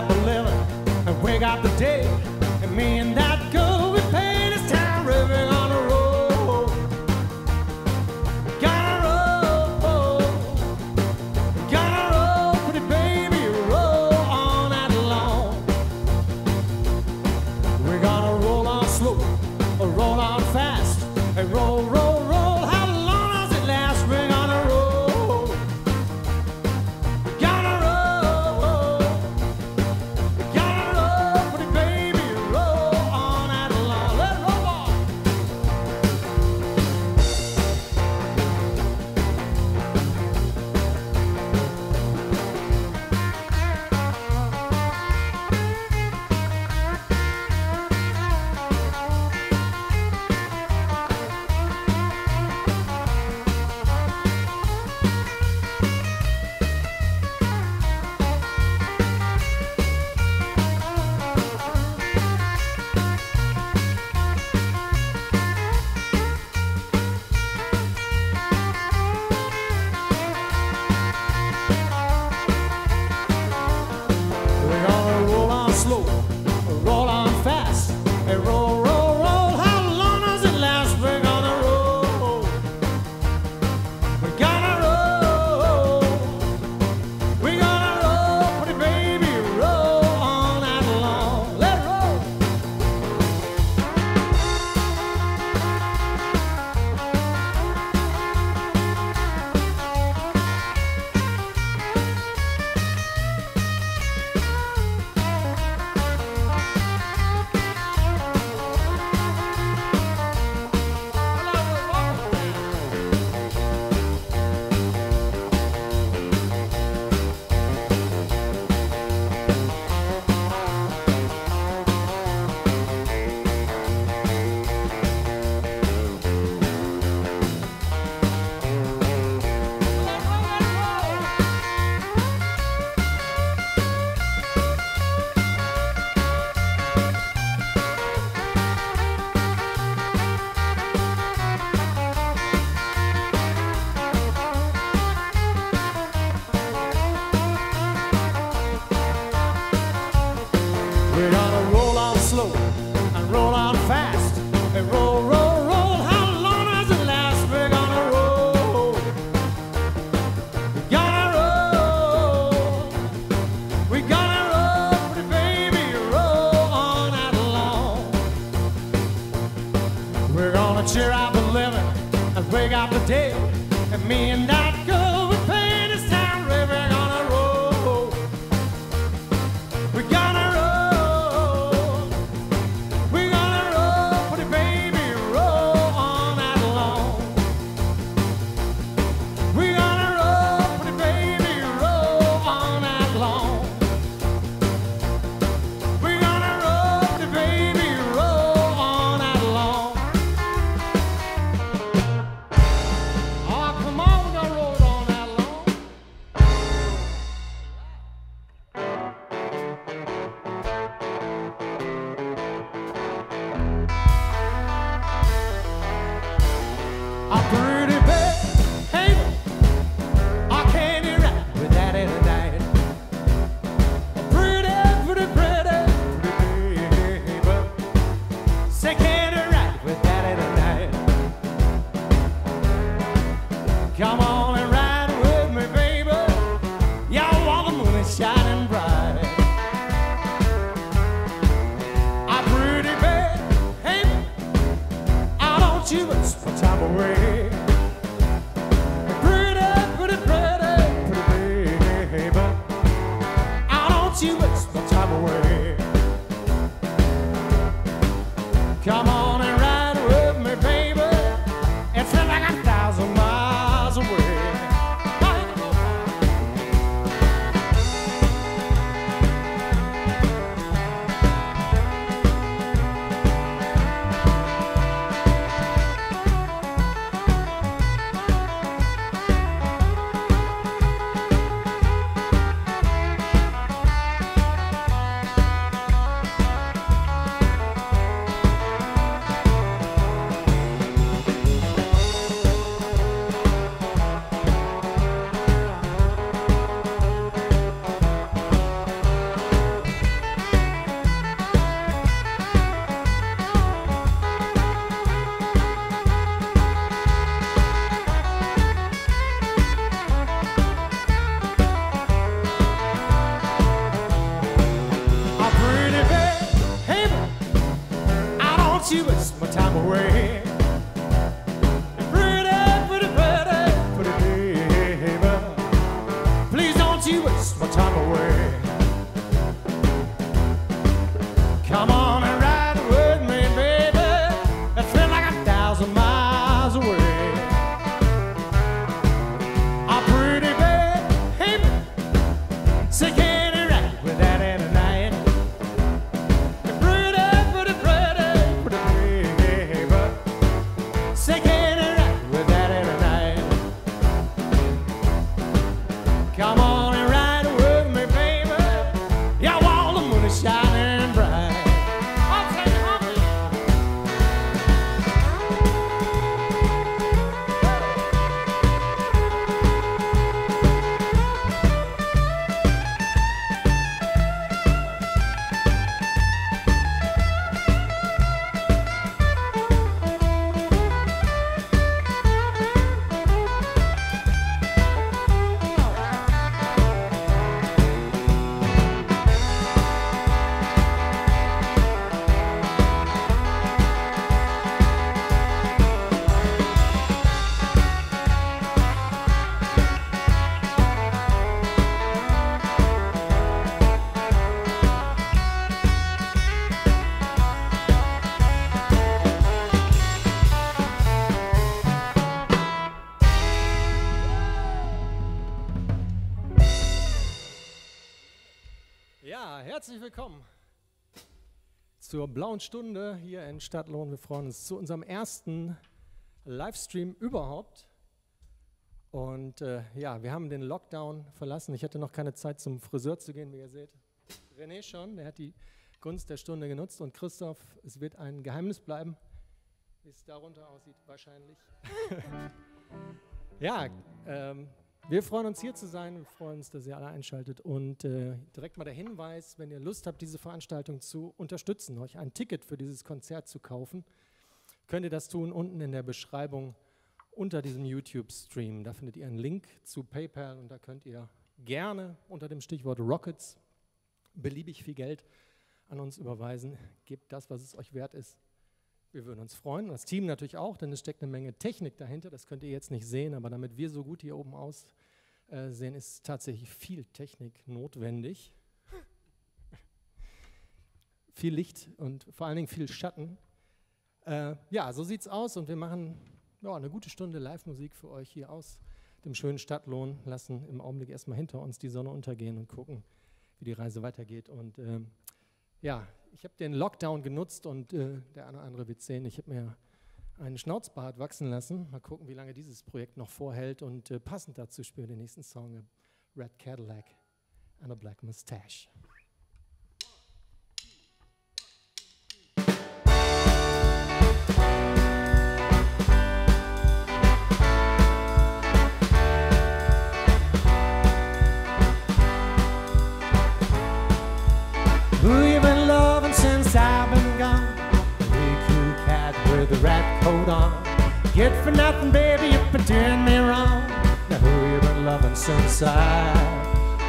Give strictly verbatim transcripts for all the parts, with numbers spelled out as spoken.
up a living and wake up the day, and me and that girl, we paid this time ripping on the road. Gotta roll, gotta roll, pretty baby, roll all night long. We're gonna roll on slow, or roll on fast, and roll, roll. you waste my time away. Pretty, pretty, pretty, pretty baby, please don't you waste my time away. Come on and ride with me, baby, it's been like a thousand miles away. I'm pretty baby, say can you ride with that in the night. Pretty, pretty, pretty, pretty baby, say can you ride with that in the night. Come on and ride with me, baby, yeah, while the moon is shining bright. Ja, herzlich willkommen zur Blauen Stunde hier in Stadtlohn. Wir freuen uns zu unserem ersten Livestream überhaupt. Und äh, ja, wir haben den Lockdown verlassen. Ich hatte noch keine Zeit, zum Friseur zu gehen, wie ihr seht. René schon, der hat die Gunst der Stunde genutzt. Und Christoph, es wird ein Geheimnis bleiben, wie es darunter aussieht, wahrscheinlich. Ja, ähm... wir freuen uns, hier zu sein. Wir freuen uns, dass ihr alle einschaltet. Und äh, direkt mal der Hinweis, wenn ihr Lust habt, diese Veranstaltung zu unterstützen, euch ein Ticket für dieses Konzert zu kaufen, könnt ihr das tun unten in der Beschreibung unter diesem YouTube-Stream. Da findet ihr einen Link zu PayPal und da könnt ihr gerne unter dem Stichwort Rockets beliebig viel Geld an uns überweisen. Gebt das, was es euch wert ist. Wir würden uns freuen, das Team natürlich auch, denn es steckt eine Menge Technik dahinter, das könnt ihr jetzt nicht sehen, aber damit wir so gut hier oben aussehen, ist tatsächlich viel Technik notwendig. Viel Licht und vor allen Dingen viel Schatten. Äh, ja, so sieht's aus und wir machen ja, eine gute Stunde Live-Musik für euch hier aus dem schönen Stadtlohn, lassen im Augenblick erstmal hinter uns die Sonne untergehen und gucken, wie die Reise weitergeht. Und äh, ja, ich habe den Lockdown genutzt und äh, der eine oder andere wird sehen, ich habe mir einen Schnauzbart wachsen lassen. Mal gucken, wie lange dieses Projekt noch vorhält. Und äh, passend dazu spielen wir den nächsten Song, Red Cadillac and a Black Mustache. Good for nothing, baby, you've been doing me wrong. Now who you been loving since I've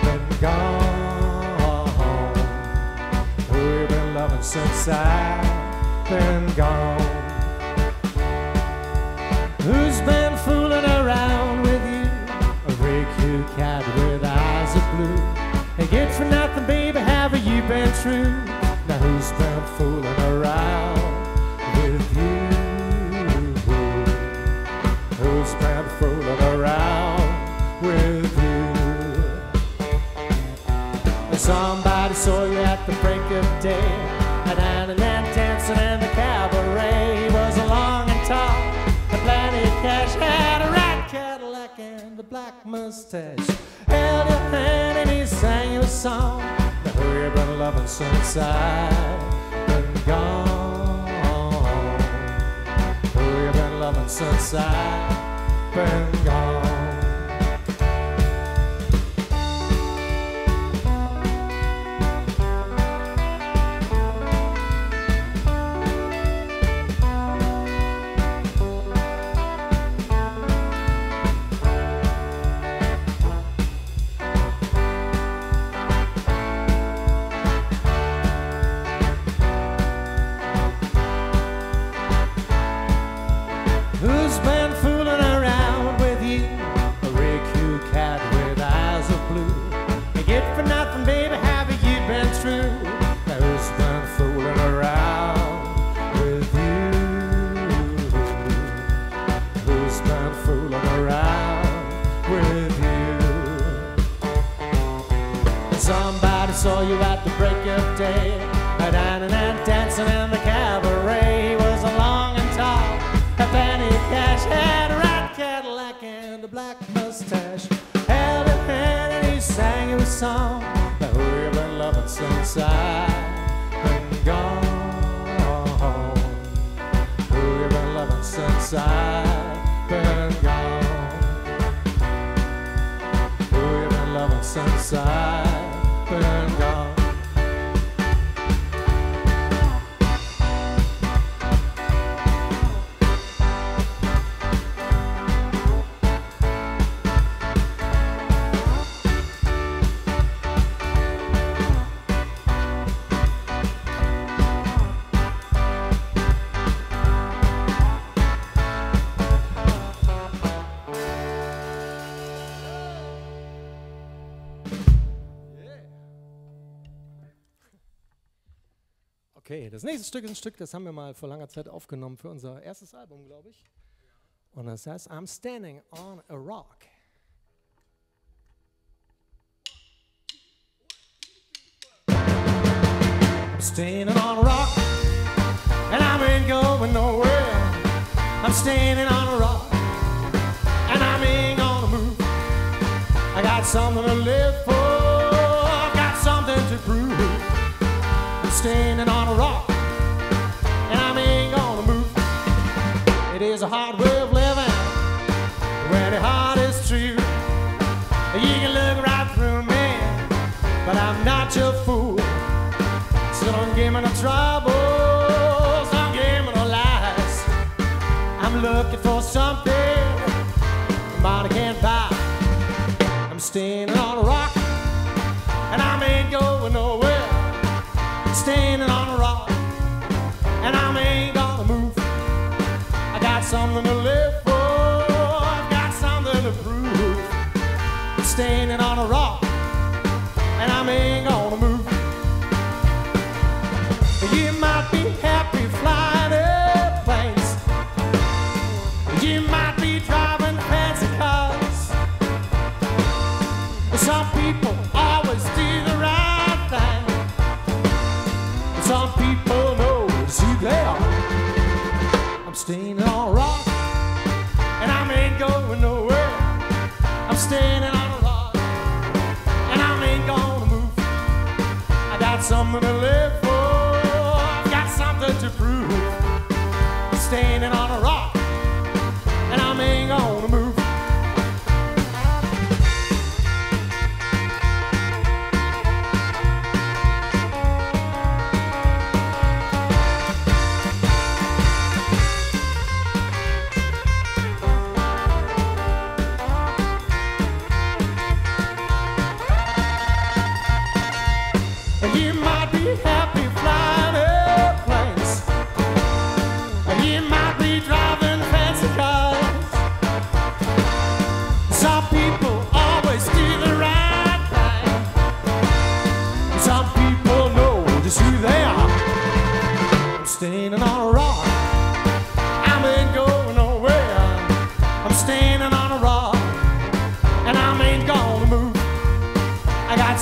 been gone? Who you been loving since I've been gone? Who's been fooling around with you? A red-hued cat with eyes of blue. Hey, good for nothing, baby, haven't you been true? Now who's been fooling around with you? Who's been fooling around with you? Somebody saw you at the break of day, and and and dancing in the cabaret. He was long and tall, with plenty of cash, had a red Cadillac and a black mustache. Held your hand and he sang your song. Now who you been loving since I've been gone? Since I've been gone. inside been gone. Ooh, you've been loving since I've been gone. Okay, das nächste Stück ist ein Stück, das haben wir mal vor langer Zeit aufgenommen für unser erstes Album, glaube ich. Und das heißt, I'm Standing on a Rock. I'm standing on a rock, and I ain't going nowhere. I'm standing on a rock, and I ain't gonna move. I got something to live for, I got something to prove. Standing on a rock, and I ain't gonna move. It is a hard way of living, where the heart is true. You can look right through me, but I'm not your fool. So don't give me no troubles, don't give me no lies. I'm looking for something money can't buy. I'm standing on a rock, and I ain't going nowhere. Standing on a rock, and I ain't gonna move. I got something to live for, I got something to prove. Standing on a rock, and I ain't gonna move. You might be happy flying airplanes, you might be driving fancy cars. Some people always do the right thing. Some people know it's you there. I'm standing on a rock, and I ain't going nowhere. I'm standing on a rock, and I ain't gonna move. I got something to live for, I got something to prove. I'm standing on a rock, and I ain't gonna move.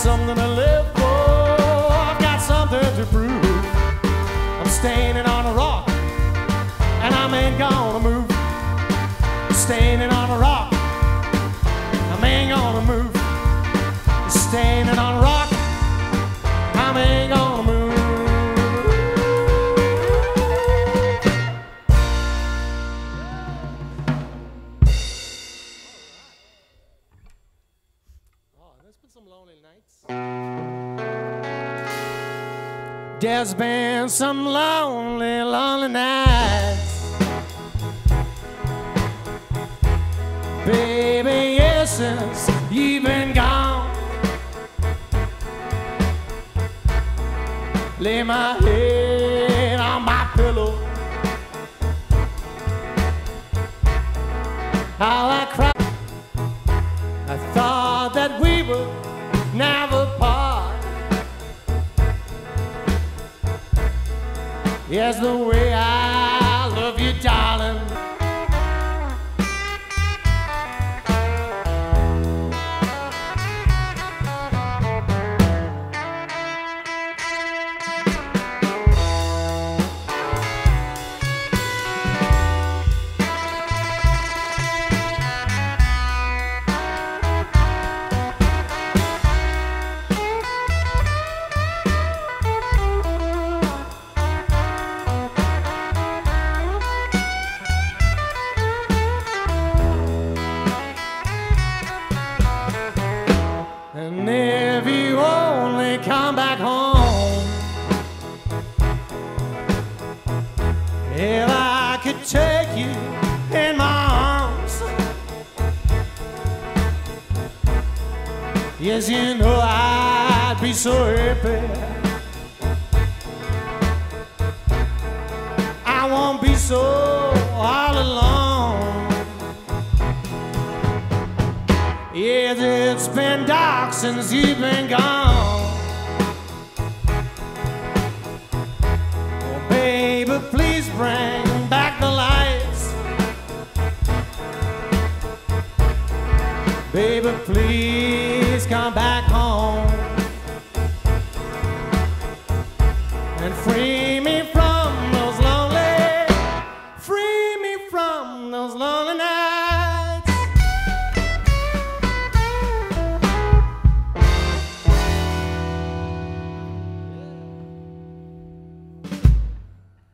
Something to live for, I've got something to prove. I'm standing on a rock, and I ain't gonna move. I'm standing on a rock, I ain't gonna move. I'm standing on a rock, I ain't gonna move. There's been some lonely, lonely nights. Baby, yeah, since you've been gone, lay my head on my pillow. All I cried, I thought that we would never part. Yes, the way I love you, darling. If I could take you in my arms, yes, you know I'd be so happy. I won't be so all alone. Yes, it's been dark since you've been gone. Baby, please bring back the lights. Baby, please come back home and free me from those lonely, free me from those lonely nights.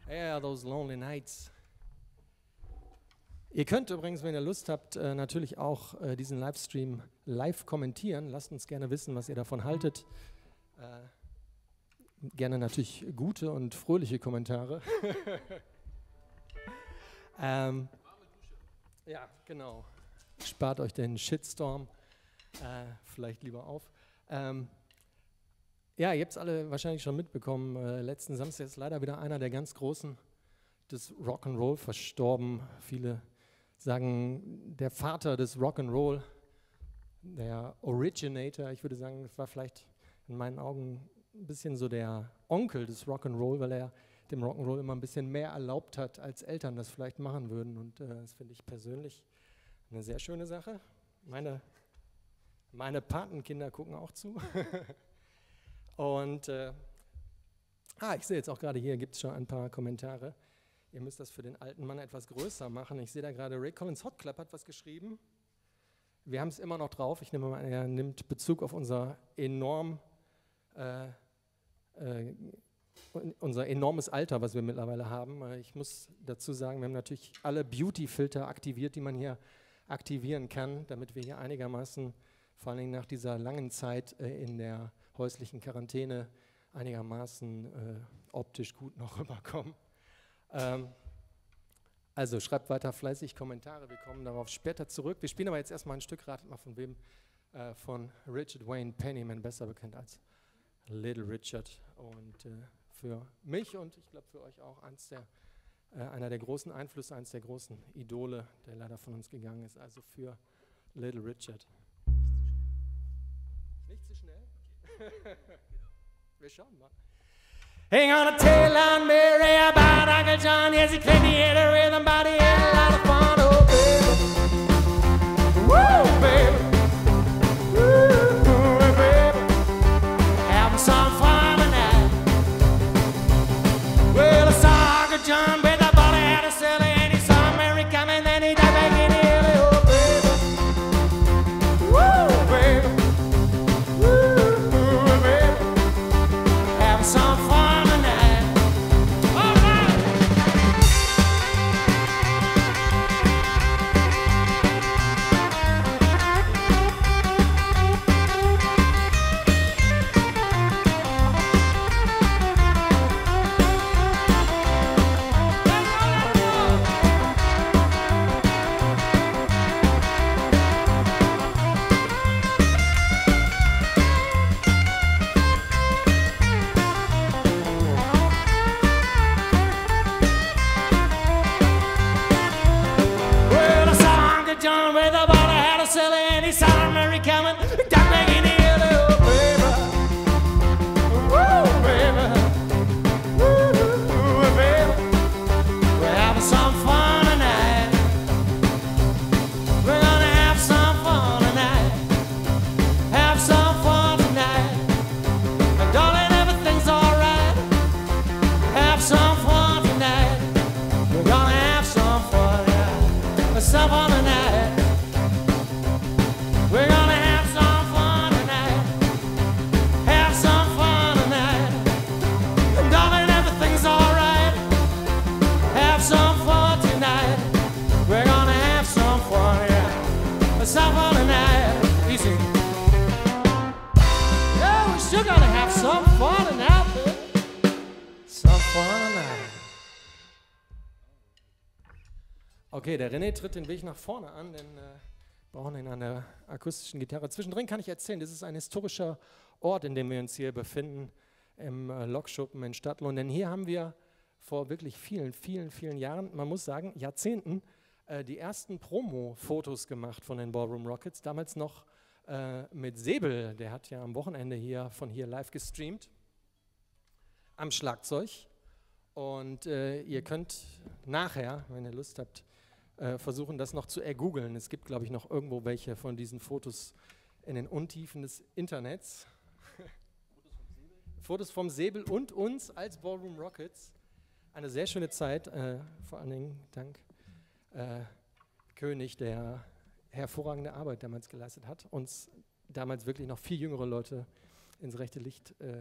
Yeah, those lonely nights. Ihr könnt übrigens, wenn ihr Lust habt, äh, natürlich auch äh, diesen Livestream live kommentieren. Lasst uns gerne wissen, was ihr davon haltet. Äh, gerne natürlich gute und fröhliche Kommentare. ähm, ja, genau. Spart euch den Shitstorm äh, vielleicht lieber auf. Ähm, ja, ihr habt es alle wahrscheinlich schon mitbekommen. Äh, letzten Samstag ist leider wieder einer der ganz Großen des Rock'n'Roll verstorben. Viele sagen, der Vater des Rock'n'Roll, der Originator, ich würde sagen, das war vielleicht in meinen Augen ein bisschen so der Onkel des Rock'n'Roll, weil er dem Rock'n'Roll immer ein bisschen mehr erlaubt hat, als Eltern das vielleicht machen würden. Und äh, das finde ich persönlich eine sehr schöne Sache. Meine, meine Patenkinder gucken auch zu. Und äh, ah, ich sehe jetzt auch gerade hier, gibt es schon ein paar Kommentare. Ihr müsst das für den alten Mann etwas größer machen. Ich sehe da gerade, Ray Collins Hot Club hat was geschrieben. Wir haben es immer noch drauf. Ich nehme mal an, er nimmt Bezug auf unser, enorm, äh, äh, unser enormes Alter, was wir mittlerweile haben. Ich muss dazu sagen, wir haben natürlich alle Beauty-Filter aktiviert, die man hier aktivieren kann, damit wir hier einigermaßen, vor allen Dingen nach dieser langen Zeit äh, in der häuslichen Quarantäne, einigermaßen äh, optisch gut noch rüberkommen. Also schreibt weiter fleißig Kommentare, wir kommen darauf später zurück. Wir spielen aber jetzt erstmal ein Stück, ratet mal von wem, äh, von Richard Wayne Penniman, besser bekannt als Little Richard. Und äh, für mich und ich glaube für euch auch eins der, äh, einer der großen Einflüsse, eins der großen Idole, der leider von uns gegangen ist, also für Little Richard. Nicht zu schnell? Wir schauen mal. Hang on a tail on Mary about Uncle John. Yes, he claimed he had a rhythm, but he had a lot of fun. Oh, baby. Woo, baby. Woo, baby. Having some fun tonight. Well, I saw Uncle John with a body out of silly, and he saw Mary coming, then he died back in Italy. Oh, baby. Woo, baby. Woo, baby. Having some fun. We're gonna have some Okay, der René tritt den Weg nach vorne an, denn wir äh, brauchen ihn an der akustischen Gitarre. Zwischendrin kann ich erzählen, das ist ein historischer Ort, in dem wir uns hier befinden, im äh, Lokschuppen in Stadtlohn. Denn hier haben wir vor wirklich vielen, vielen, vielen Jahren, man muss sagen, Jahrzehnten, äh, die ersten Promo-Fotos gemacht von den Ballroom Rockets. Damals noch äh, mit Säbel, der hat ja am Wochenende hier von hier live gestreamt, am Schlagzeug. Und äh, ihr könnt nachher, wenn ihr Lust habt, äh, versuchen, das noch zu ergoogeln. Es gibt, glaube ich, noch irgendwo welche von diesen Fotos in den Untiefen des Internets. Fotos vom Säbel und uns als Ballroom Rockets. Eine sehr schöne Zeit, äh, vor allen Dingen dank äh, König, der hervorragende Arbeit damals geleistet hat, uns damals wirklich noch viel jüngere Leute ins rechte Licht äh,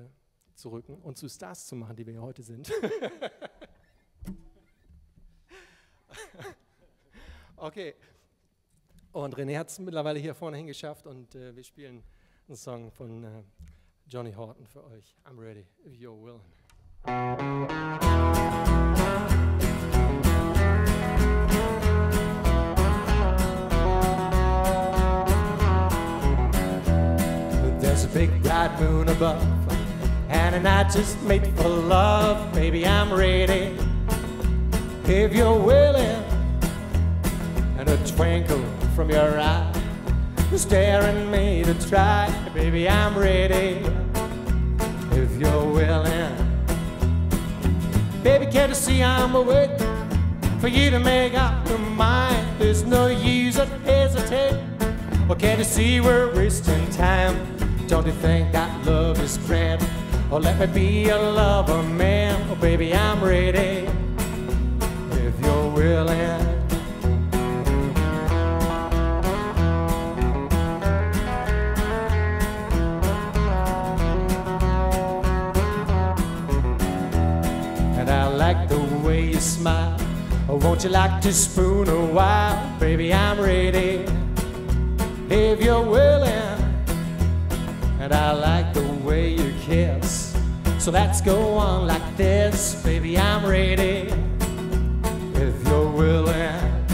zu rücken und zu Stars zu machen, die wir ja heute sind. Okay. Und René hat es mittlerweile hier vorne hingeschafft und äh, wir spielen einen Song von äh, Johnny Horton für euch. I'm ready, if you're willing. There's a big bright moon above, and a night just made for love. Baby, I'm ready, if you're willing. And a twinkle from your eye, staring me to try. Baby, I'm ready, if you're willing. Baby, can't you see I'm awake? For you to make up your mind, there's no use of hesitating. Or can't you see we're wasting time? Don't you think that love is grand? Oh, let me be a lover, man. Oh, baby, I'm ready, if you're willing. And I like the way you smile. Oh, won't you like to spoon a while? Baby, I'm ready, if you're willing. And I like the way you kiss, so let's go on like this. Baby, I'm ready, if you're willing.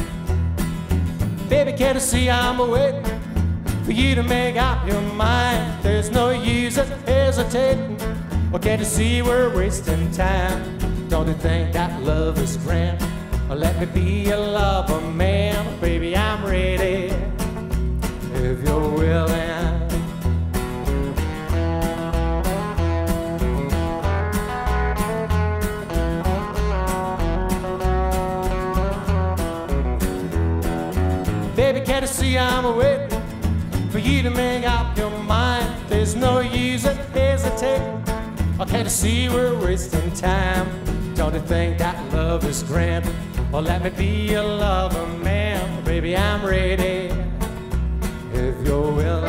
Baby, can't you see I'm awake? For you to make up your mind, there's no use of hesitating. Or can't you see we're wasting time? Don't you think that love is grand? Or let me be a lover, man. Baby, I'm ready, if you're willing. Baby, can't you see I'm awake? For you to make up your mind, there's no use in hesitating. Or can't you see we're wasting time? Don't you think that love is grand? Or let me be a lover, man. Baby, I'm ready, if you're willing.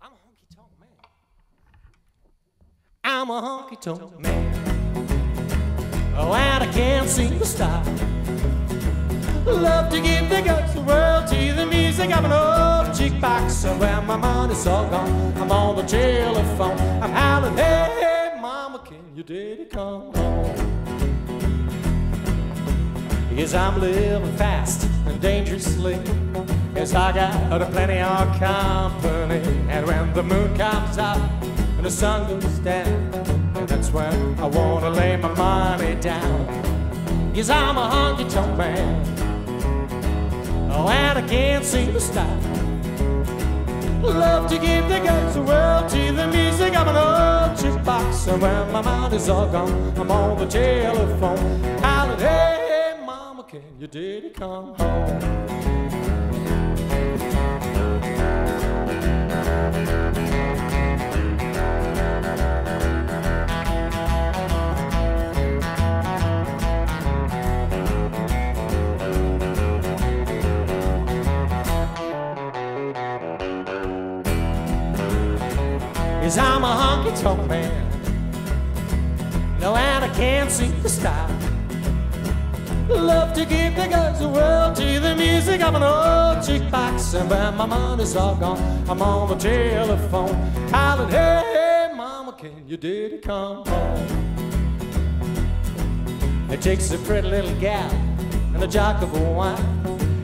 I'm a honky-tonk man. I'm a honky-tonk man. Oh, and I can't seem to stop. Love to give the guts the world to the music of an old jukebox. And when my money's all gone, I'm on the telephone. I'm howling, hey, hey, mama, can your daddy come home? Yes, I'm living fast and dangerously. Yes, I got a plenty of company. And when the moon comes up and the sun goes down, that's when I wanna lay my money down. Yes, I'm a honky-tonk man. Oh, and I can't seem to stop. Love to give the guts the world to the music of an old jukebox. And when my mind is all gone, I'm on the telephone. Holiday. Can your daddy come home? Yes, I'm a honky-tonk man. No, and I can't seem to stop. Love to give the guys the world to the music of an old jukebox. And when my money's all gone, I'm on the telephone. Hollering, hey, hey, mama, can your daddy come home? It takes a pretty little gal and a jock of wine.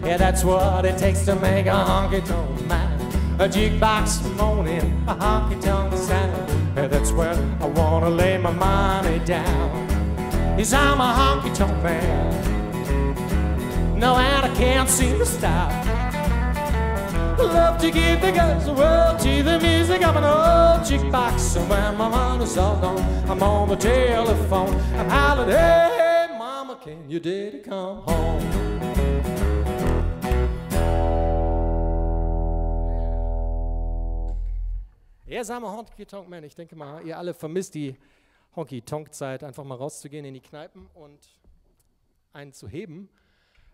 Yeah, that's what it takes to make a honky-tonk man. A jukebox moaning, a honky-tonk sound. Yeah, that's where I want to lay my money down. Yes, I'm a honky-tonk man. No, and I can't seem to stop. Love to give the girls the world to the music of an old jukebox. And when my money's all gone, I'm on the telephone. I'm howling, hey, hey, mama, can your daddy come home? Yes, I'm a honky-tonk man. Ich denke mal, ihr alle vermisst die Honky-Tonk-Zeit, einfach mal rauszugehen in die Kneipen und einen zu heben.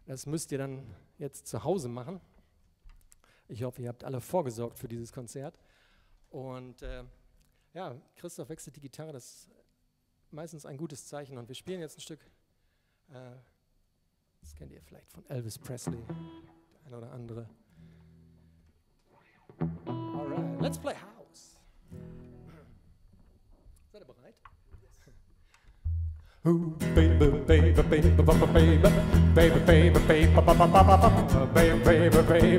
Das müsst ihr dann jetzt zu Hause machen. Ich hoffe, ihr habt alle vorgesorgt für dieses Konzert. Und äh, ja, Christoph wechselt die Gitarre, das ist meistens ein gutes Zeichen. Und wir spielen jetzt ein Stück, äh, das kennt ihr vielleicht von Elvis Presley, der eine oder andere. Alright, let's play house. Seid ihr bereit? Ooh, baby, baby, baby, baby, baby, baby, baby, baby, baby, baby, baby, baby,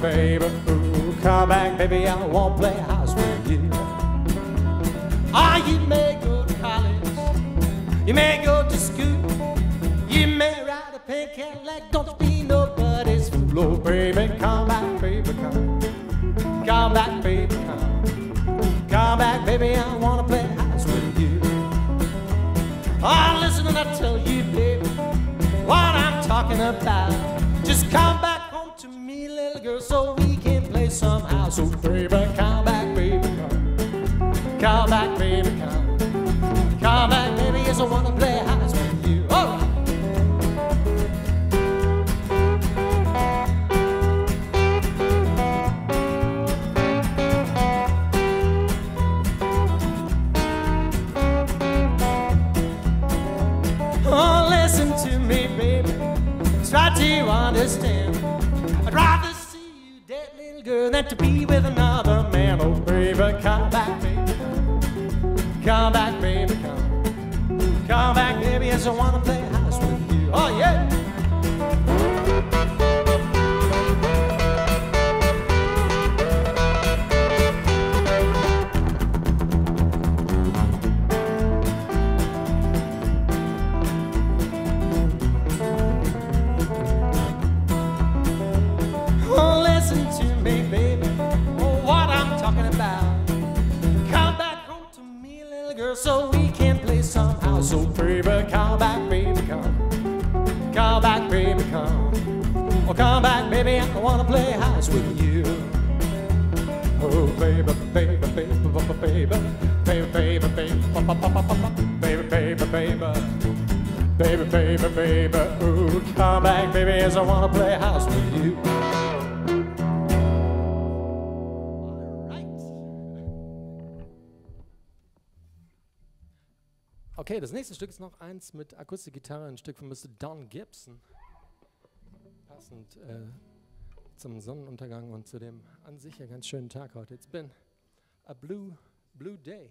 baby, ooh, come back, baby, I won't play house with you. Ah, you may go to college, you may go to school, you may ride a pink Cadillac, don't be nobody's fool. Oh, baby, come back, baby, come, come back, baby, come, come back, baby, I wanna play house with you. Oh, listen and I tell you, baby, what I'm talking about. Just come back home to me, little girl, so we can play some house. So, baby, come back, baby, come. Come back, baby, come. Come back, baby, yes, I want to play house with you. Oh! Try to understand. I'd rather see you dead, little girl, than to be with another man. Oh, baby, come back, baby, come. Come back, baby, come. Come back, baby, yes, I wanna play house with you. Oh, yeah. So we can play somehow. So baby, come back, baby, come. Come back, baby, come. Oh, come back, baby, I wanna play house with you. Oh, baby, baby, baby, baby, baby, baby, baby, baby, baby, baby, baby, baby. Oh, come back, baby, as I wanna play house with you. Okay, das nächste Stück ist noch eins mit Akustikgitarre, ein Stück von Mister Don Gibson. Passend äh, zum Sonnenuntergang und zu dem an sich ja ganz schönen Tag heute. It's been a blue, blue day.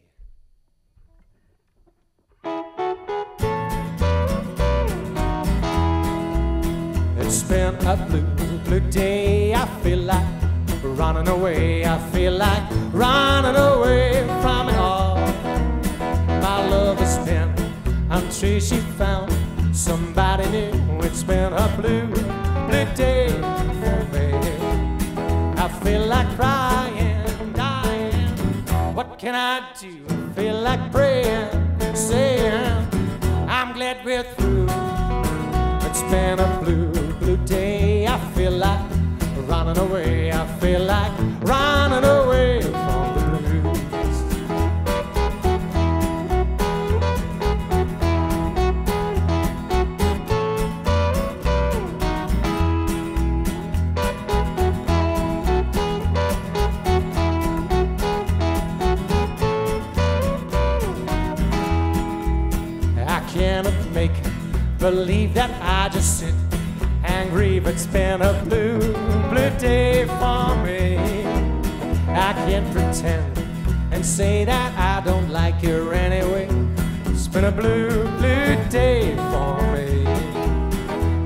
It's been a blue, blue day. I feel like running away. I feel like running away from it all. My love has been until she found somebody new. It's been a blue, blue day for me. I feel like crying, dying. What can I do? I feel like praying, saying I'm glad we're through. It's been a blue, blue day. I feel like running away. I feel like running away from the blues. Believe that I just sit and grieve. It's been a blue, blue day for me. I can't pretend and say that I don't like her anyway. It's been a blue, blue day for me.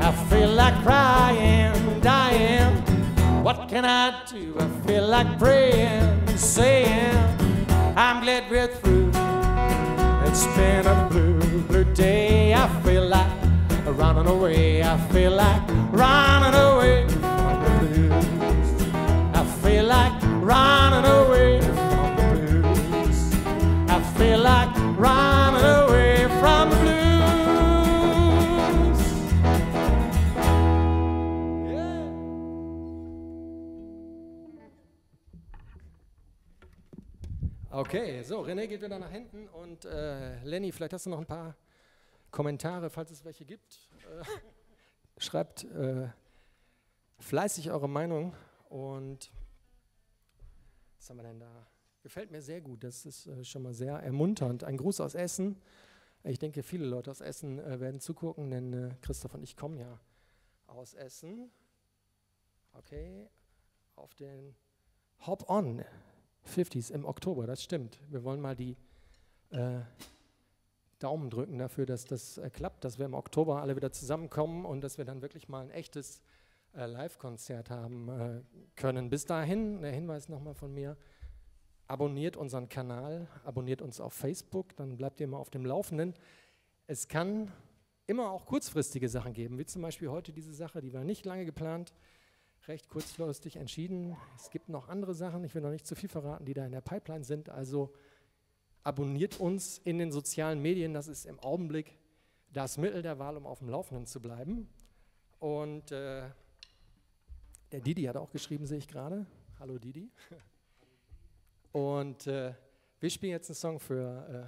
I feel like crying, dying. What can I do? I feel like praying, saying I'm glad we're through. It's been a blue, blue day. I feel like running away. I feel like running away from the blues. I feel like running away from the blues. I feel like running away from the blues. Yeah. Okay, so René geht wieder nach hinten und äh, Lenny, vielleicht hast du noch ein paar Kommentare, falls es welche gibt. Äh, schreibt äh, fleißig eure Meinung und was haben wir denn da? Gefällt mir sehr gut, das ist äh, schon mal sehr ermunternd. Ein Gruß aus Essen. Ich denke, viele Leute aus Essen äh, werden zugucken, denn äh, Christoph und ich kommen ja aus Essen. Okay, auf den Hop-On fifties im Oktober, das stimmt. Wir wollen mal die äh, Daumen drücken dafür, dass das äh, klappt, dass wir im Oktober alle wieder zusammenkommen und dass wir dann wirklich mal ein echtes äh, Live-Konzert haben äh, können. Bis dahin, der Hinweis nochmal von mir, abonniert unseren Kanal, abonniert uns auf Facebook, dann bleibt ihr immer auf dem Laufenden. Es kann immer auch kurzfristige Sachen geben, wie zum Beispiel heute diese Sache, die war nicht lange geplant, recht kurzfristig entschieden. Es gibt noch andere Sachen, ich will noch nicht zu viel verraten, die da in der Pipeline sind, also abonniert uns in den sozialen Medien, das ist im Augenblick das Mittel der Wahl, um auf dem Laufenden zu bleiben. Und äh, der Didi hat auch geschrieben, sehe ich gerade. Hallo Didi. Und äh, wir spielen jetzt einen Song für äh,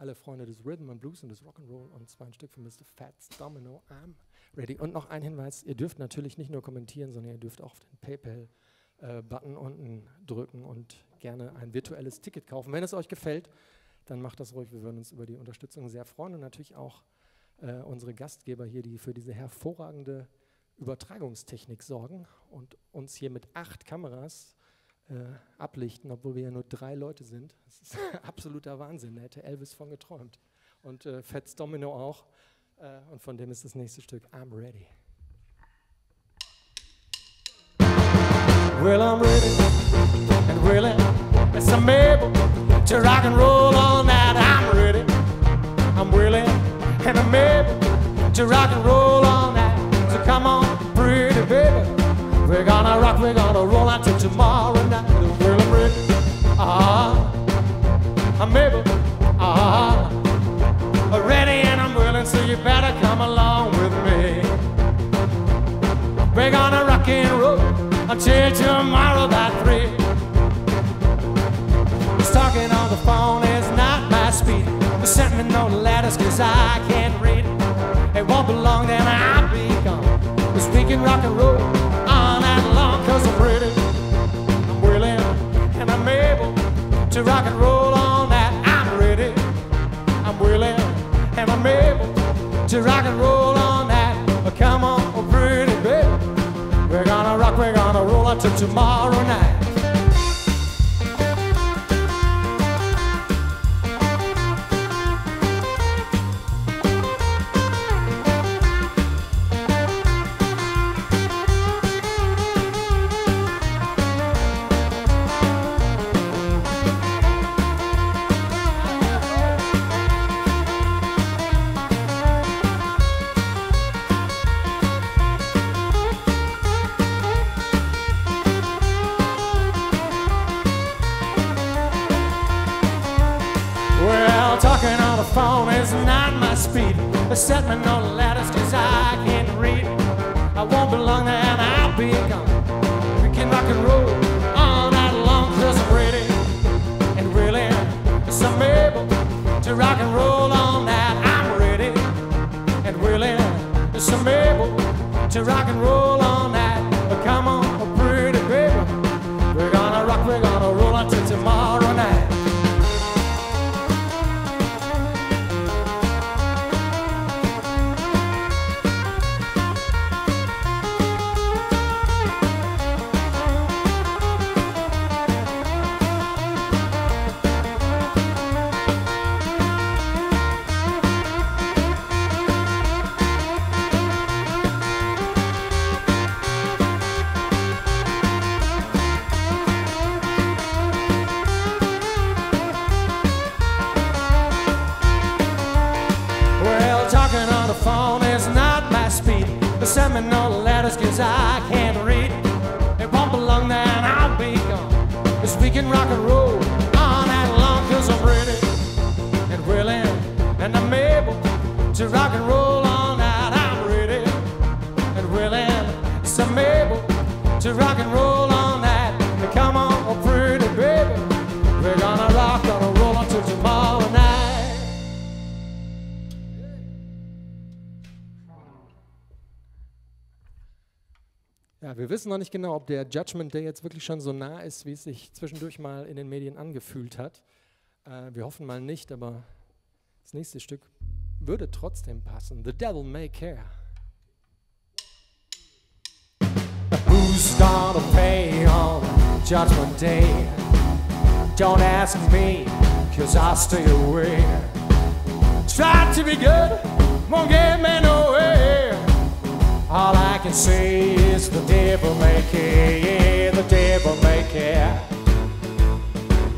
alle Freunde des Rhythm and Blues und des Rock'n'Roll und zwar ein Stück von Mister Fats Domino, I'm Ready. Und noch ein Hinweis, ihr dürft natürlich nicht nur kommentieren, sondern ihr dürft auch auf den PayPal Button unten drücken und gerne ein virtuelles Ticket kaufen. Wenn es euch gefällt, dann macht das ruhig. Wir würden uns über die Unterstützung sehr freuen und natürlich auch äh, unsere Gastgeber hier, die für diese hervorragende Übertragungstechnik sorgen und uns hier mit acht Kameras äh, ablichten, obwohl wir ja nur drei Leute sind. Das ist absoluter Wahnsinn, da hätte Elvis von geträumt. Und äh, Fats Domino auch. Äh, und von dem ist das nächste Stück, I'm Ready. Well, I'm ready and willing, yes, I'm able to rock and roll all night. I'm ready, I'm willing, and I'm able to rock and roll all night. So come on, pretty baby, we're gonna rock, we're gonna roll until tomorrow night. Well, I'm ready, ah, I'm able, ah, I'm ready and I'm willing, so you better come along with me. We're gonna rock and roll until tomorrow by three. He's talking on the phone, it's not my speed. They sent me no letters cause I can't read. It won't be long then I'll be gone. Cause we can rock and roll all night long. Cause I'm ready, I'm willing, and I'm able to rock and roll all night. I'm ready, I'm willing, and I'm able to rock and roll all night. Oh, come on, oh pretty baby, we're gonna rock, we're gonna roll until tomorrow night. It's not my speed. They sent me no letters cause I can't read. I won't be long there and I'll be gone. We can rock and roll all night long. Cause I'm ready and willing, cause I'm able to rock and roll all night. I'm ready and willing, cause I'm able to rock and roll all night. Oh, come on, oh pretty baby, we're gonna rock, we're gonna roll until tomorrow night. Seminole letters, cause I can't read. It won't be long, then I'll be gone, cause we can rock and roll all night long. Cause I'm ready and willing and I'm able to rock and roll all night. I'm ready and willing, so I'm able to rock and roll all night. And come on, oh pretty baby, we're gonna rock, gonna roll until tomorrow night. Ja, wir wissen noch nicht genau, ob der Judgment Day jetzt wirklich schon so nah ist, wie es sich zwischendurch mal in den Medien angefühlt hat. Äh, wir hoffen mal nicht, aber das nächste Stück würde trotzdem passen. The Devil May Care. Who's gonna pay on Judgment Day? Don't ask me, cause I'll stay away. Try to be good, won't get me nowhere. All I can say is the devil may care, yeah, the devil may care.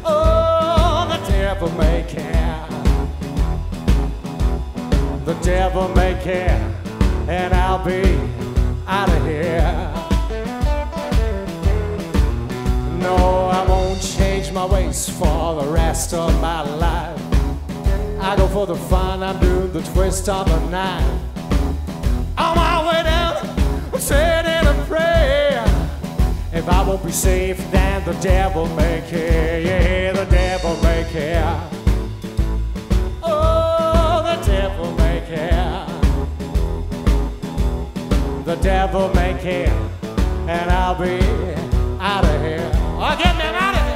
Oh, the devil may care. The devil may care, and I'll be out of here. No, I won't change my ways for the rest of my life. I go for the fun, I do the twist of the knife. On my way down, I'm saying a prayer. If I won't be safe, then the devil may care. Yeah, the devil may care. Oh, the devil may care. The devil may care, and I'll be out of here. I'll get them out of here.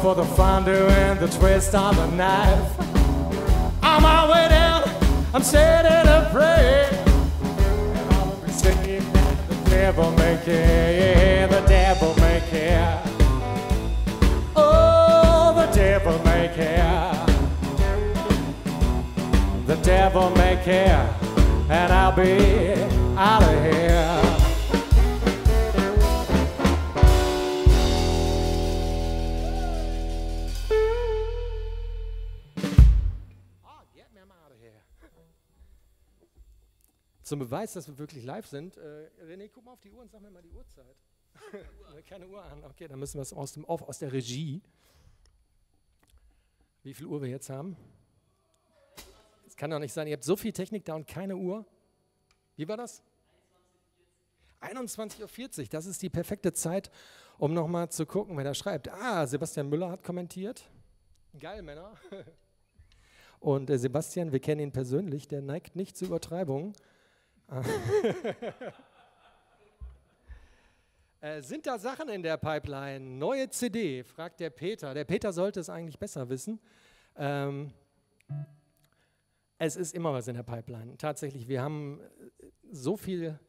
For the fondue and the twist on the knife. On my way down, I'm setting a prayer. And I'll be singing, the devil may care, yeah, the devil may care. Oh, the devil may care. The devil may care, and I'll be out of here. Zum Beweis, dass wir wirklich live sind, äh, René, guck mal auf die Uhr und sag mir mal die Uhrzeit. Keine Uhr an, okay, dann müssen wir es aus, aus der Regie. Wie viel Uhr wir jetzt haben? Es kann doch nicht sein, ihr habt so viel Technik da und keine Uhr. Wie war das? einundzwanzig Uhr vierzig, das ist die perfekte Zeit, um nochmal zu gucken, wer da schreibt. Ah, Sebastian Müller hat kommentiert. Geil, Männer. Und äh, Sebastian, wir kennen ihn persönlich, der neigt nicht zu Übertreibungen. äh, sind da Sachen in der Pipeline? Neue C D, fragt der Peter. Der Peter sollte es eigentlich besser wissen. Ähm, es ist immer was in der Pipeline. Tatsächlich, wir haben so viele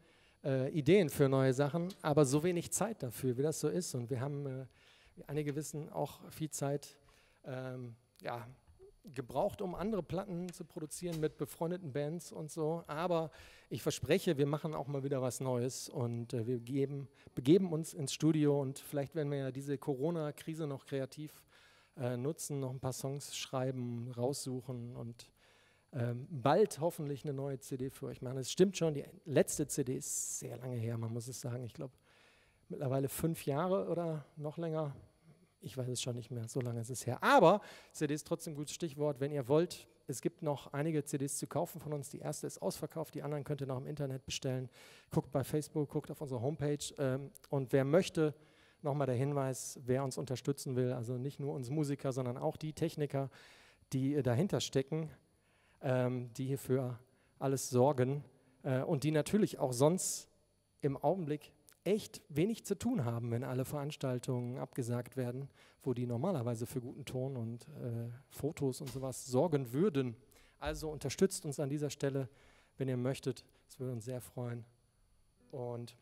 äh, Ideen für neue Sachen, aber so wenig Zeit dafür, wie das so ist. Und wir haben, äh, einige wissen, auch viel Zeit ähm, ja, gebraucht, um andere Platten zu produzieren mit befreundeten Bands und so. Aber ich verspreche, wir machen auch mal wieder was Neues und äh, wir geben, begeben uns ins Studio und vielleicht werden wir ja diese Corona-Krise noch kreativ äh, nutzen, noch ein paar Songs schreiben, raussuchen und ähm, bald hoffentlich eine neue C D für euch machen. Es stimmt schon, die letzte C D ist sehr lange her, man muss es sagen. Ich glaube, mittlerweile fünf Jahre oder noch länger. Ich weiß es schon nicht mehr, so lange ist es her. Aber C D ist trotzdem ein gutes Stichwort, wenn ihr wollt. Es gibt noch einige C Ds zu kaufen von uns. Die erste ist ausverkauft, die anderen könnt ihr noch im Internet bestellen. Guckt bei Facebook, guckt auf unsere Homepage. Ähm, und wer möchte, Nochmal der Hinweis, wer uns unterstützen will, also nicht nur uns Musiker, sondern auch die Techniker, die dahinter stecken, ähm, die hier für alles sorgen äh, und die natürlich auch sonst im Augenblick echt wenig zu tun haben, wenn alle Veranstaltungen abgesagt werden, wo die normalerweise für guten Ton und äh, Fotos und sowas sorgen würden. Also unterstützt uns an dieser Stelle, wenn ihr möchtet. Das würde uns sehr freuen. Und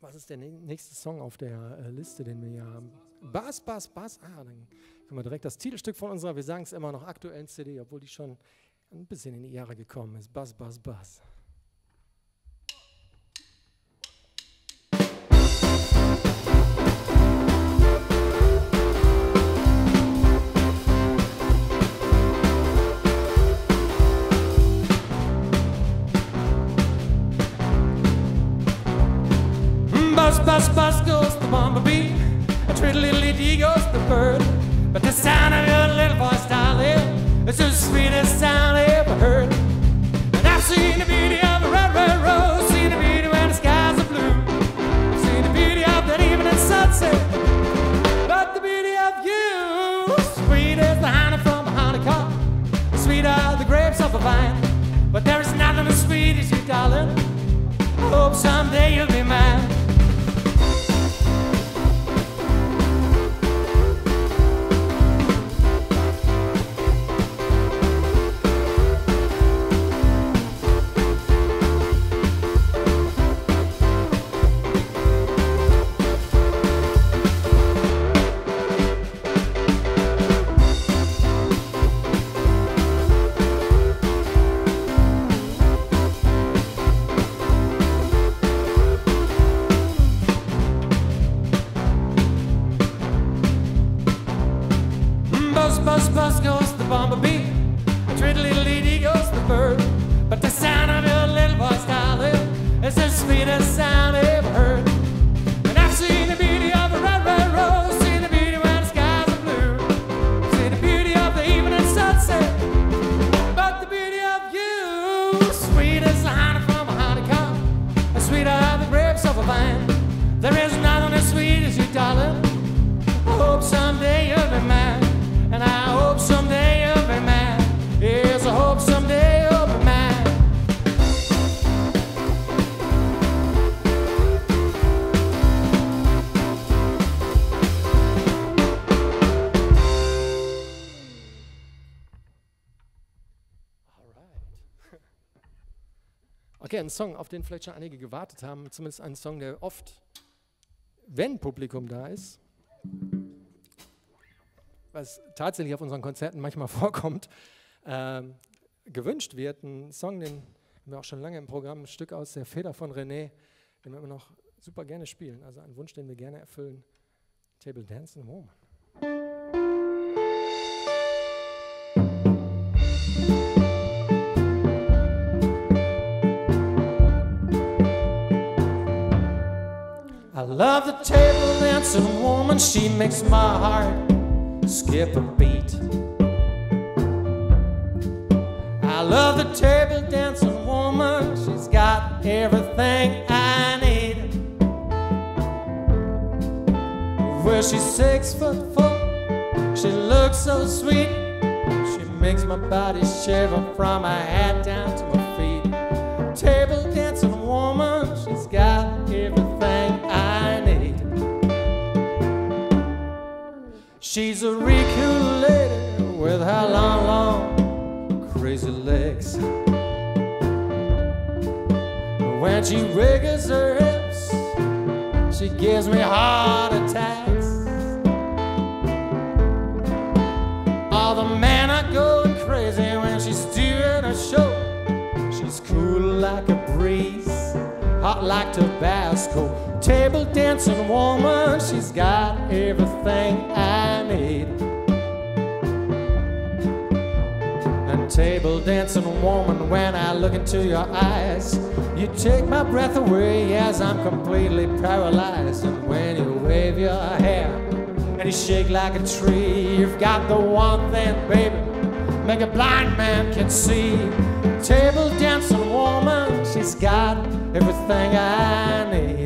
was ist der nächste Song auf der äh, Liste, den wir hier haben? Bass, Bass, Bass. Ah, dann können wir direkt das Titelstück von unserer, wir sagen es immer noch, aktuellen C D, obwohl die schon ein bisschen in die Jahre gekommen ist. Bass, Bass, Bass. Bus, bus goes the bumblebee, a triddle-dee-dee goes the bird, but the sound of your little voice, darling, is the sweetest sound I ever heard. And I've seen the beauty of a red, red rose, seen the beauty when the skies are blue, seen the beauty of that evening sunset, but the beauty of you, sweet as the honey from a honeycomb, sweet as the grapes of a vine, but there is nothing as sweet as you, darling. I hope someday you'll be mine. Ein Song, auf den vielleicht schon einige gewartet haben, zumindest ein Song, der oft, wenn Publikum da ist, was tatsächlich auf unseren Konzerten manchmal vorkommt, äh, gewünscht wird. Ein Song, den haben wir auch schon lange im Programm, ein Stück aus der Feder von René, den wir immer noch super gerne spielen. Also ein Wunsch, den wir gerne erfüllen. Table Dancing Woman. I love the table dancing woman, she makes my heart skip a beat. I love the table dancing woman, she's got everything I need. Well, she's six foot four, she looks so sweet, she makes my body shiver from my head down to my feet. Table dancing woman, she's got everything I need. She's a recluse lady with her long, long, crazy legs. When she wiggles her hips, she gives me heart attacks. All the men are going crazy when she's doing her show. She's cool like a breeze, hot like Tabasco. Table dancing woman, she's got everything I need. And table dancing woman, when I look into your eyes, you take my breath away as I'm completely paralyzed. And when you wave your hair and you shake like a tree, you've got the one thing, baby, make a blind man can see. Table dancing woman, she's got everything I need.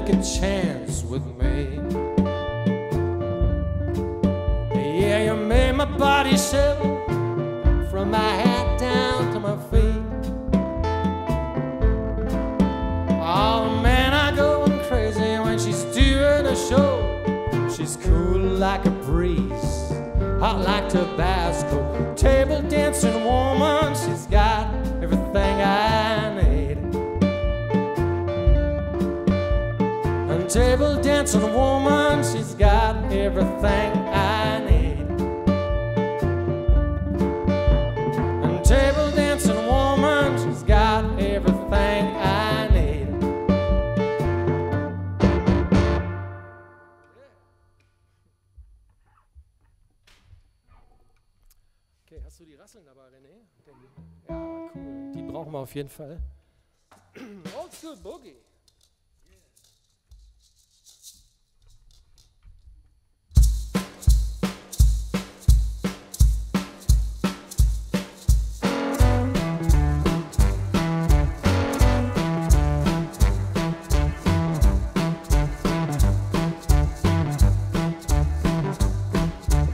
take a chance with me. Yeah, you made my body shiver from my head down to my feet. Oh man, I'm going crazy when she's doing a show. She's cool like a breeze, hot like Tabasco. Table dancing woman, she's got everything I need. And table dancing woman, she's got everything I need. And table dancing woman, she's got everything I need. Okay, hast du die Rasseln aber, René? Ja, cool. Die brauchen wir auf jeden Fall. Old School Boogie.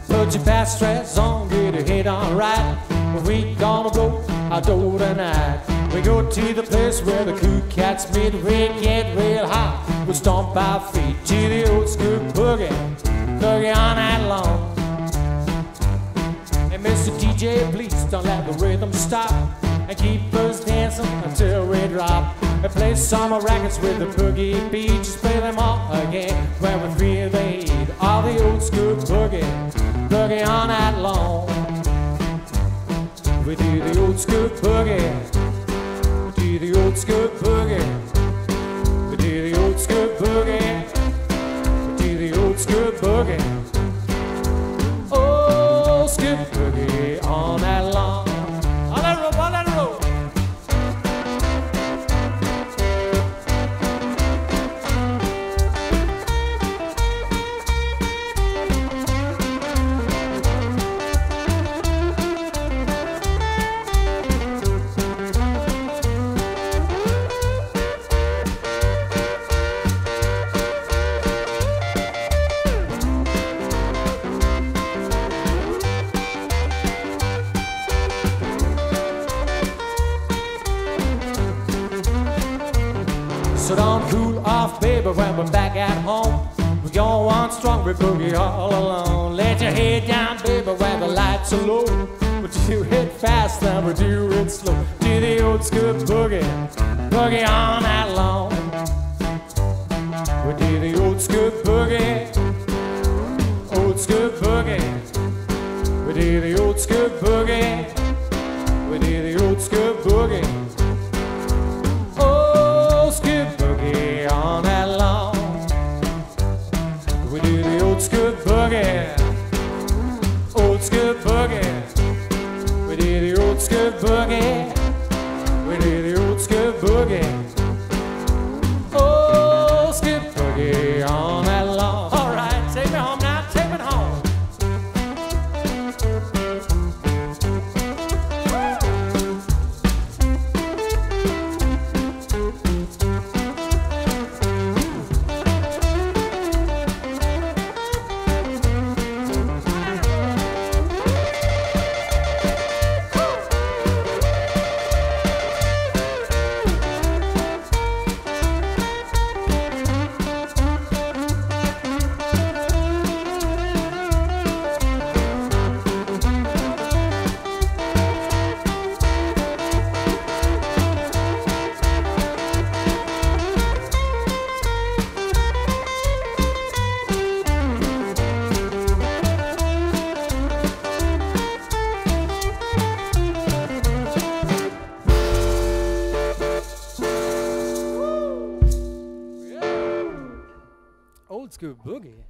Put your past stress on, get your head on right. We gonna go outdoor tonight. We go to the place where the cool cats meet. We get real hot, we stomp our feet to the old school boogie, boogie all night long. And Mister D J, please don't let the rhythm stop, and keep us dancing until we drop. And play some records with the boogie beat. Just play them all again when we feel the heat. All the old school boogie, boogie all night long. We do the old school boogie. We do the old school boogie. We do the old school boogie. We do the old school boogie. Old school boogie all night long. All that roll, all that roll. So don't cool off, baby, when we're back at home. We're going on strong, we boogie all alone. Let your head down, baby, when the lights are low. We do it fast and we do it slow. Do the old school boogie, boogie all night long. We do the old school boogie, old school boogie. We do the old school boogie, we do the old school boogie. All night long, we do the old school boogie, old school boogie. We do the old school boogie, we do the old school boogie, old school boogie all night long. All right, take me home now, take me home. Boogie.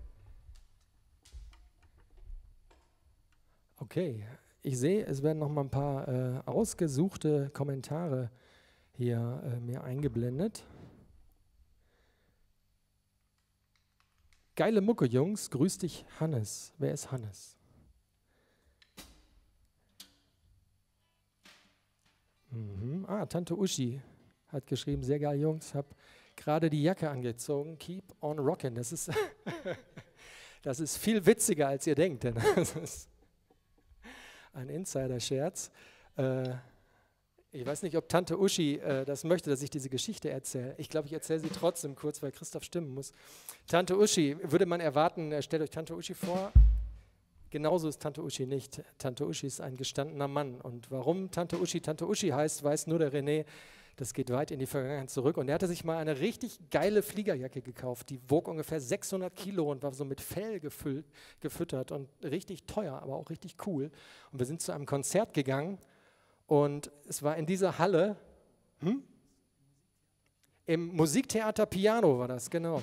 Okay, ich sehe, es werden noch mal ein paar äh, ausgesuchte Kommentare hier äh, mir eingeblendet. Geile Mucke, Jungs. Grüß dich, Hannes. Wer ist Hannes? Mhm. Ah, Tante Uschi hat geschrieben, sehr geil, Jungs. Hab gerade die Jacke angezogen. Keep on rockin'. Das ist, das ist viel witziger, als ihr denkt, denn das ist ein Insider-Scherz. Äh, ich weiß nicht, ob Tante Uschi äh, das möchte, dass ich diese Geschichte erzähle. Ich glaube, ich erzähle sie trotzdem kurz, weil Christoph stimmen muss. Tante Uschi, würde man erwarten, äh, stellt euch Tante Uschi vor. Genauso ist Tante Uschi nicht. Tante Uschi ist ein gestandener Mann. Und warum Tante Uschi Tante Uschi heißt, weiß nur der René. Das geht weit in die Vergangenheit zurück. Und er hatte sich mal eine richtig geile Fliegerjacke gekauft. Die wog ungefähr sechshundert Kilo und war so mit Fell gefüllt, gefüttert und richtig teuer, aber auch richtig cool. Und wir sind zu einem Konzert gegangen und es war in dieser Halle, hm? im Musiktheater Piano war das, genau.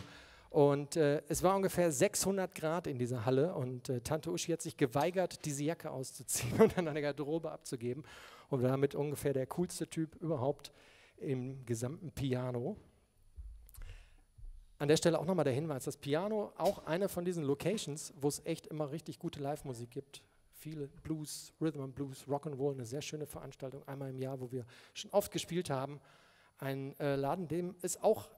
Und äh, es war ungefähr sechshundert Grad in dieser Halle und äh, Tante Uschi hat sich geweigert, diese Jacke auszuziehen und an eine Garderobe abzugeben. Und war damit ungefähr der coolste Typ überhaupt im gesamten Piano. An der Stelle auch nochmal der Hinweis, das Piano auch eine von diesen Locations, wo es echt immer richtig gute Live-Musik gibt. Viele Blues, Rhythm and Blues, Rock'n'Roll, eine sehr schöne Veranstaltung, einmal im Jahr, wo wir schon oft gespielt haben. Ein äh, Laden, dem es auch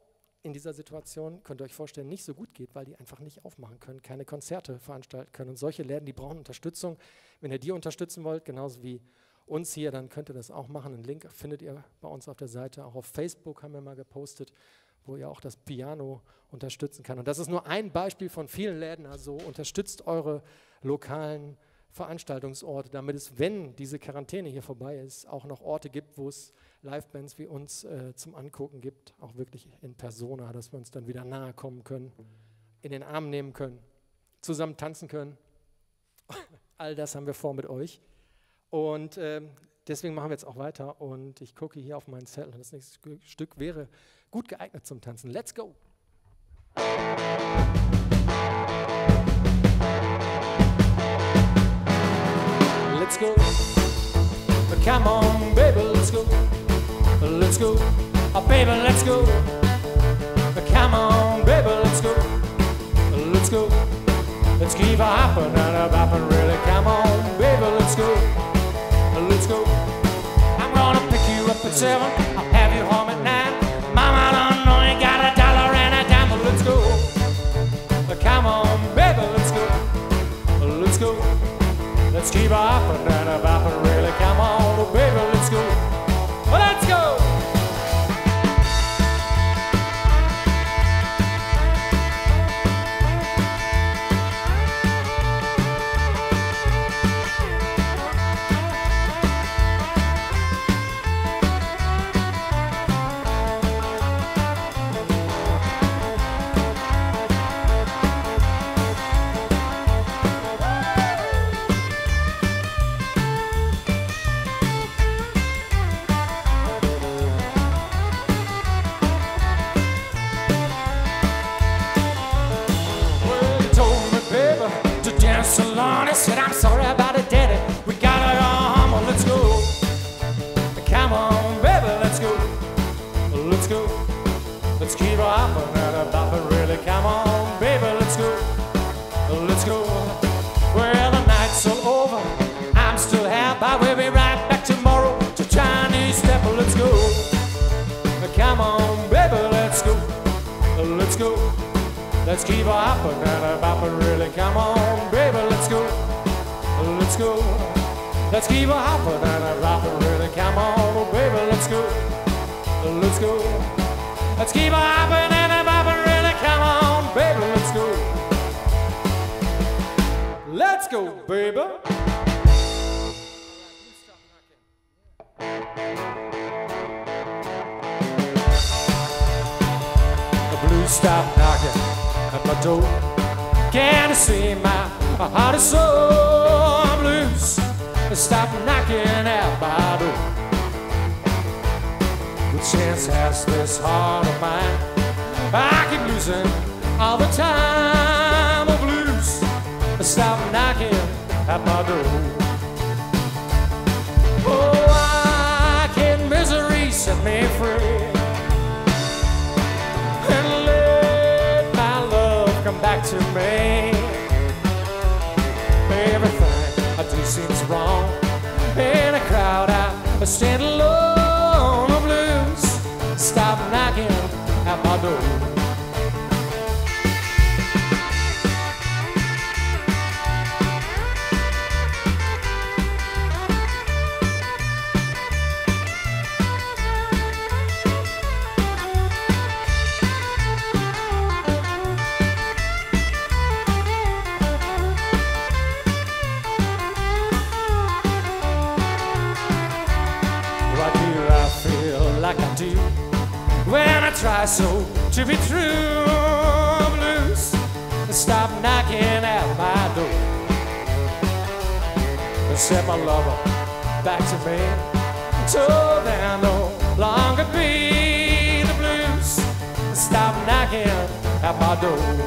in dieser Situation, könnt ihr euch vorstellen, nicht so gut geht, weil die einfach nicht aufmachen können, keine Konzerte veranstalten können. Und solche Läden, die brauchen Unterstützung. Wenn ihr die unterstützen wollt, genauso wie uns hier, dann könnt ihr das auch machen. Einen Link findet ihr bei uns auf der Seite. Auch auf Facebook haben wir mal gepostet, wo ihr auch das Piano unterstützen kann. Und das ist nur ein Beispiel von vielen Läden. Also unterstützt eure lokalen Veranstaltungsorte, damit es, wenn diese Quarantäne hier vorbei ist, auch noch Orte gibt, wo es Livebands wie uns äh, zum Angucken gibt, auch wirklich in Persona, dass wir uns dann wieder nahe kommen können, in den Arm nehmen können, zusammen tanzen können. All das haben wir vor mit euch. Und äh, deswegen machen wir jetzt auch weiter und ich gucke hier auf meinen Zettel. Das nächste Stück wäre gut geeignet zum Tanzen. Let's go! Let's go! Come on, baby, let's go! Let's go! Oh, baby, let's go! Come on, baby, let's go! Let's go! Let's keep a hoppin' and a boppin', really. Come on, baby, let's go! Let's go. I'm gonna pick you up at seven. I'll have you home at nine. Mama don't know you got a dollar and a dime. But let's go. Come on, baby, let's go. Let's go. Let's keep up and a boppin', really. Come on, baby, let's go. Well, let's go. I said, I'm sorry about it, Daddy. We gotta go home, well, let's go. Come on, baby, let's go. Let's go. Let's keep her up and up and really. Come on, baby, let's go. Let's go. Well, the night's all over. I'm still here, but we'll be right back tomorrow to Chinese step. Let's go. Come on, baby, let's go. Let's go. Let's keep her up and up and really. Come on, baby, let's go. Let's go. Let's keep her up and up and really. Come on, baby, let's go. Let's go. Let's keep her up and up and really. Come on, baby, let's go. Let's go, baby. The blues stop knocking at my door. Can you see my heart is so loose? Stop knocking at my door. What chance has this heart of mine? I keep losing all the time. Oh, blues, stop knocking at my door. Oh, why can misery set me free? Back to me. Everything I do seems wrong. In a crowd I stand alone. The blues stop knocking at my door. do when I try so to be true. I'm loose and stop knocking at my door and sent my lover back to bed until there no longer be the blues and stop knocking at my door.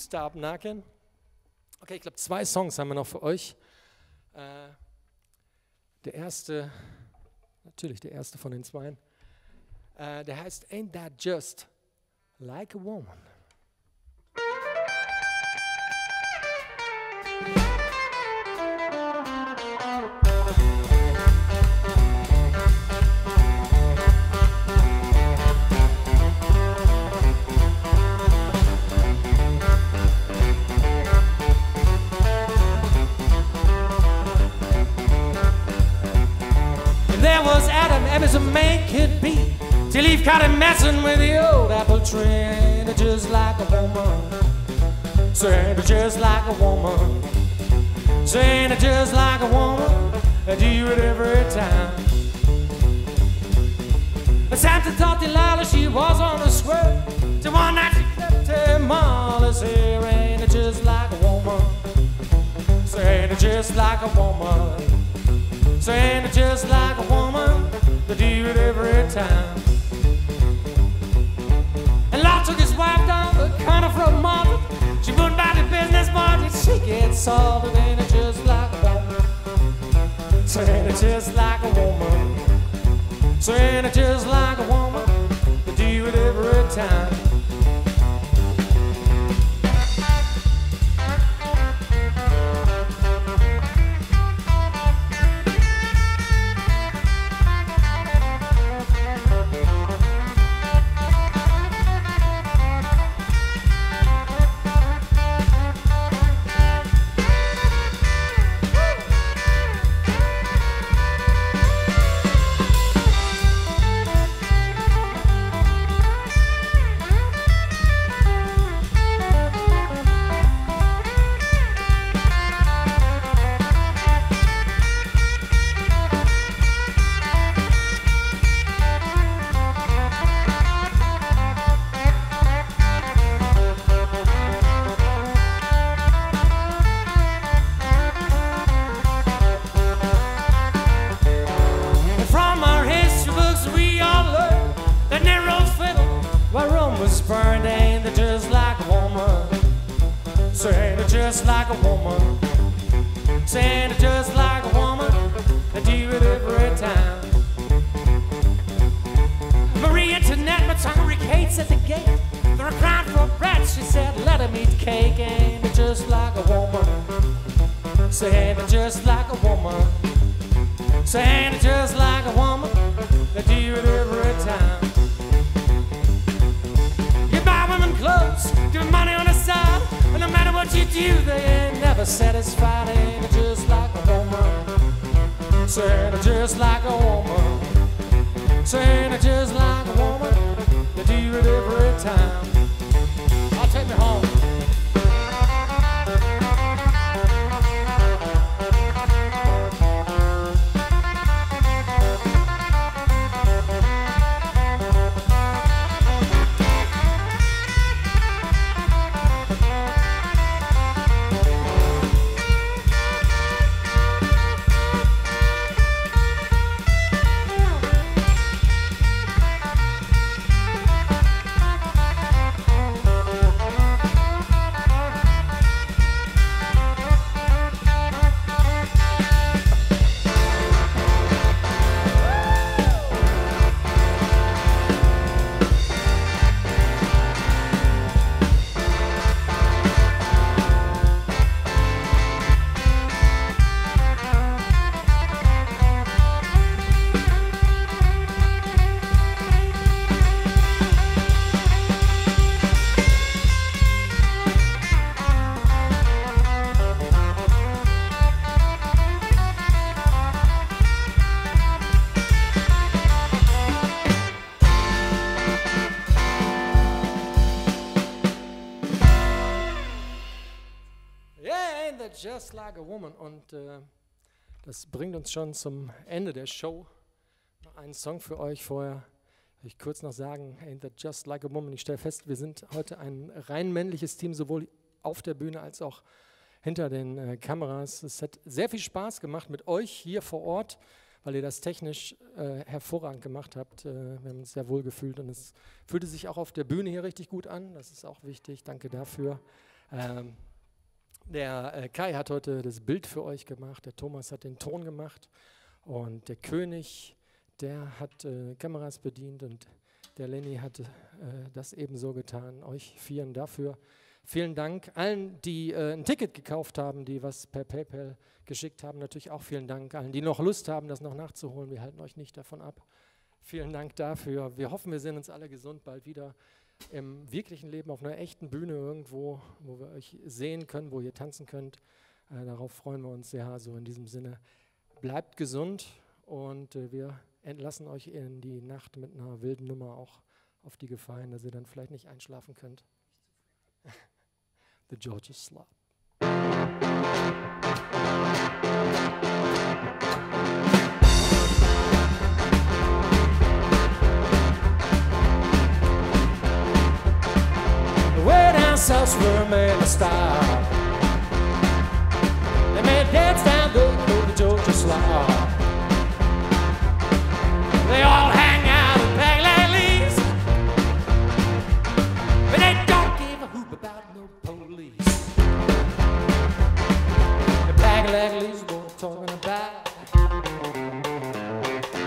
Stop knocking. Okay, ich glaube, zwei Songs haben wir noch für euch. Äh, der erste, natürlich der erste von den zweien, äh, der heißt Ain't That Just Like a Woman. As a man could be, till he've caught him messing with the old apple tree. Just like a woman, say just like a woman, say just like a woman. I do it every time. But Samson thought Delilah, she was on a square. The one night she flipped him all his hair. Ain't just like a woman, say just like a woman, say just like a woman. They do it every time. And Lord took his wife down the corner from Martha. She wouldn't buy the business, but she gets solved. Ain't it just like a woman? So ain't it just like a woman? So ain't it just like a woman? They do it every time. Just Like a Woman. Und äh, das bringt uns schon zum Ende der Show. Noch einen Song für euch vorher. Ich kurz noch sagen, Ain't That Just Like a Woman. Ich stelle fest, wir sind heute ein rein männliches Team, sowohl auf der Bühne als auch hinter den äh, Kameras. Es hat sehr viel Spaß gemacht mit euch hier vor Ort, weil ihr das technisch äh, hervorragend gemacht habt. Äh, wir haben uns sehr wohl gefühlt und es fühlte sich auch auf der Bühne hier richtig gut an. Das ist auch wichtig. Danke dafür. Ähm, der äh, Kai hat heute das Bild für euch gemacht. Der Thomas hat den Ton gemacht und der König... Der hat äh, Kameras bedient und der Lenny hat äh, das ebenso getan. Euch vielen dafür. Vielen Dank. Allen, die äh, ein Ticket gekauft haben, die was per PayPal geschickt haben, natürlich auch vielen Dank. Allen, die noch Lust haben, das noch nachzuholen, wir halten euch nicht davon ab. Vielen Dank dafür. Wir hoffen, wir sehen uns alle gesund bald wieder im wirklichen Leben, auf einer echten Bühne irgendwo, wo wir euch sehen können, wo ihr tanzen könnt. Äh, darauf freuen wir uns sehr. Also in diesem Sinne, bleibt gesund und äh, wir entlassen euch in die Nacht mit einer wilden Nummer auch auf die Gefahr hin, dass ihr dann vielleicht nicht einschlafen könnt. The Georgia Slop. The warehouse house were made a style. They made dance down the, the Georgia Slop. They all hang out and bang like leaves, but they don't give a hoop about no police. The bag like leaves what I'm talking about.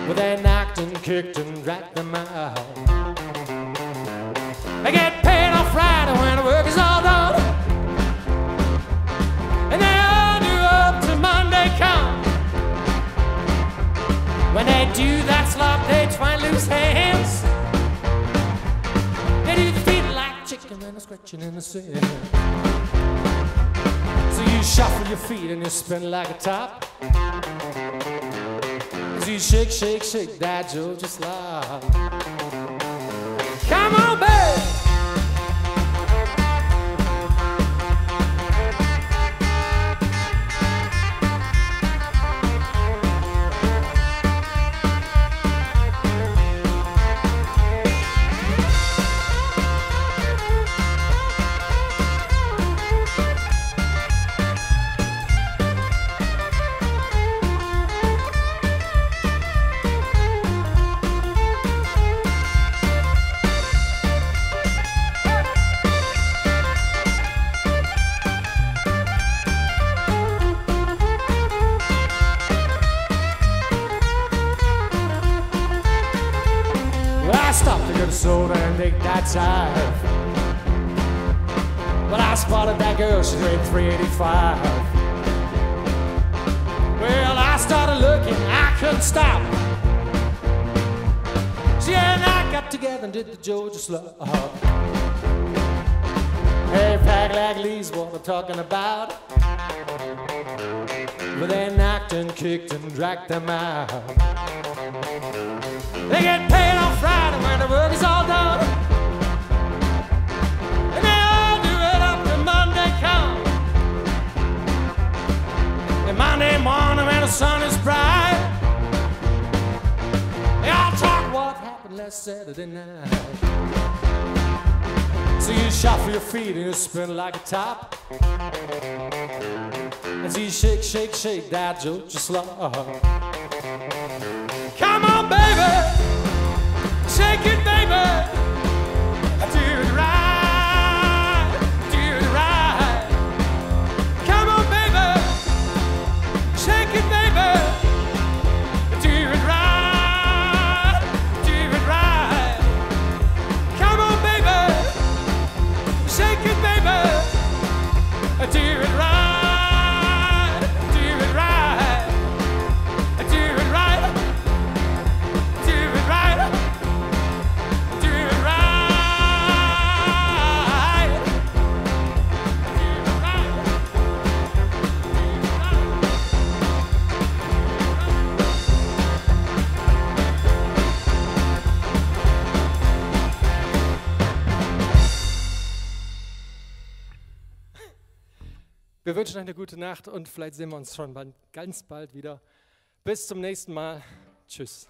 Well, they knocked and kicked and dragged them out. They get paid on Friday when the work is all done, and they all do up till Monday comes. When they do that slop, they twine loose hands. They do the feet like chicken and a scratching in the sand. So you shuffle your feet and you spin like a top, as you shake, shake, shake that Georgia slop. Come on, babe! Well, I spotted that girl, she weighed three eighty-five. Well, I started looking, I couldn't stop. She and I got together and did the Georgia slop. Hey, pack like leaves, what I'm talking about. But they knocked and kicked and dragged them out. They get paid on Friday when the work is all done. Monday morning when the sun is bright, they all talk what happened last Saturday night. So you shuffle your feet and you spin like a top, as you shake, shake, shake that Georgia slop. Come on, baby, shake it, baby. Do it right. Do it right, do it right, do it right, do it right, do it right. Wir wünschen euch eine gute Nacht und vielleicht sehen wir uns schon ganz bald wieder. Bis zum nächsten Mal. Tschüss.